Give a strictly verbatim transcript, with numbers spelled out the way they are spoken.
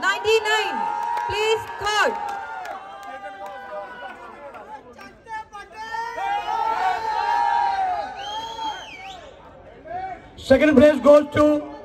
ninety-nine, please third. Second place goes to